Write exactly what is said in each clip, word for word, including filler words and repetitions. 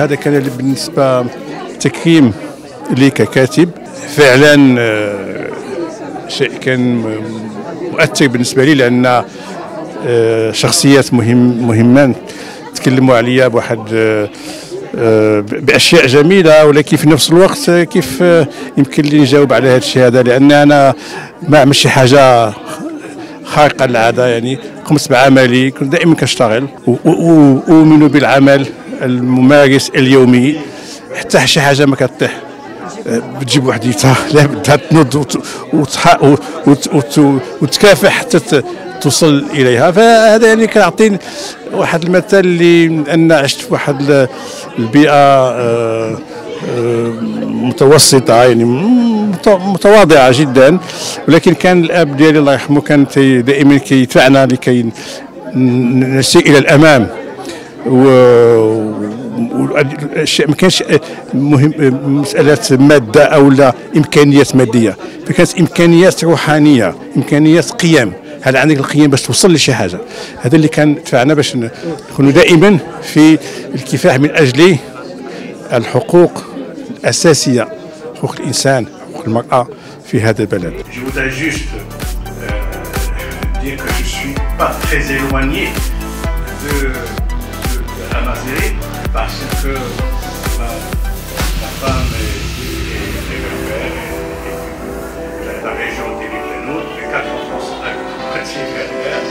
هذا كان بالنسبه تكريم لي ككاتب، فعلا شيء كان مؤثر بالنسبه لي، لان شخصيات مهم مهمه تكلموا عليا بواحد باشياء جميله، ولكن في نفس الوقت كيف يمكن لي نجاوب على هذا الشيء هذا، لان انا ما ماشي حاجه خارقه للعاده، يعني قمت بعملي، كنت دائما كنشتغل واؤمن بالعمل الممارس اليومي حتى شي حاجه ما كطيح بتجيب وحديتها، لا بدها تنض وتكافح حتى توصل اليها. فهذا يعني كنعطي واحد المثل اللي ان عشت في واحد البيئه متوسطه، يعني متواضعه جدا، ولكن كان الاب ديالي الله يرحمه كان دائما كيدفعنا لكي نسير الى الامام، والاشياء ما كانش مهم مساله ماده او لا امكانيات ماديه، فكانت امكانيات روحانيه، امكانيات قيم، هل عندك القيم باش توصل لشي حاجه، هذا اللي كان دفعنا باش نكونوا دائما في الكفاح من اجل الحقوق الاساسيه، حقوق الانسان، حقوق المراه في هذا البلد. Parce que la, la femme est européenne et que la région délivre la nôtre, les quatre enfants sont à moitié vers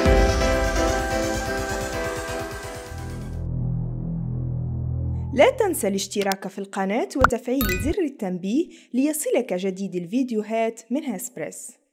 لا تنسى الاشتراك في القناة وتفعيل زر التنبيه ليصلك جديد الفيديوهات من هسبرس.